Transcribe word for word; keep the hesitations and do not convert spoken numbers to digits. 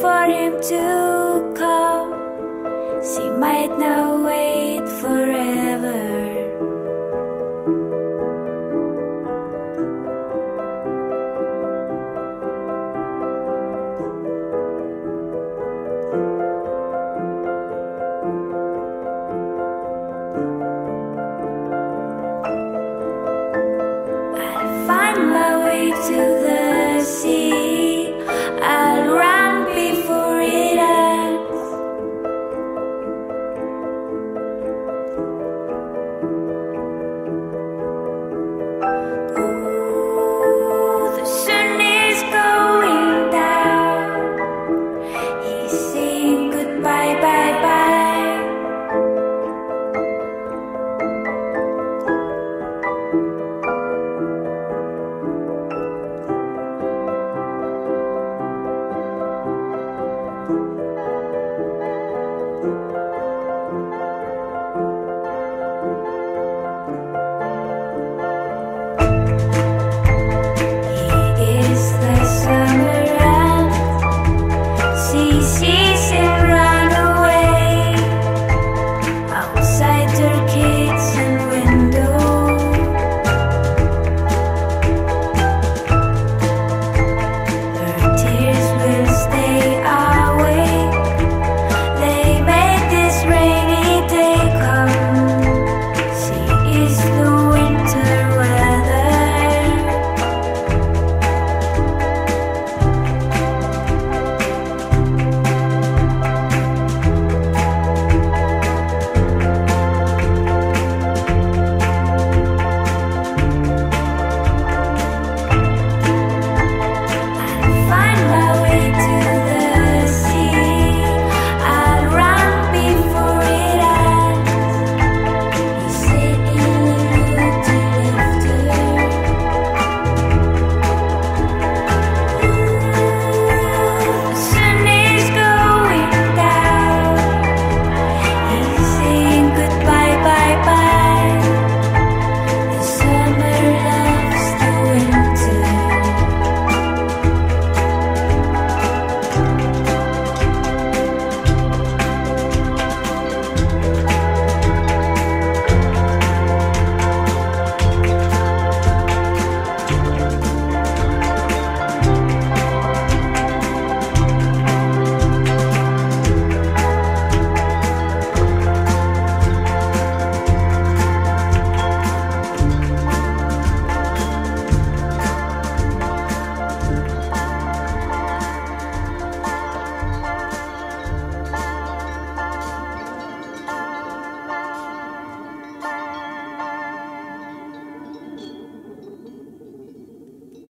For him to come, she might not wait for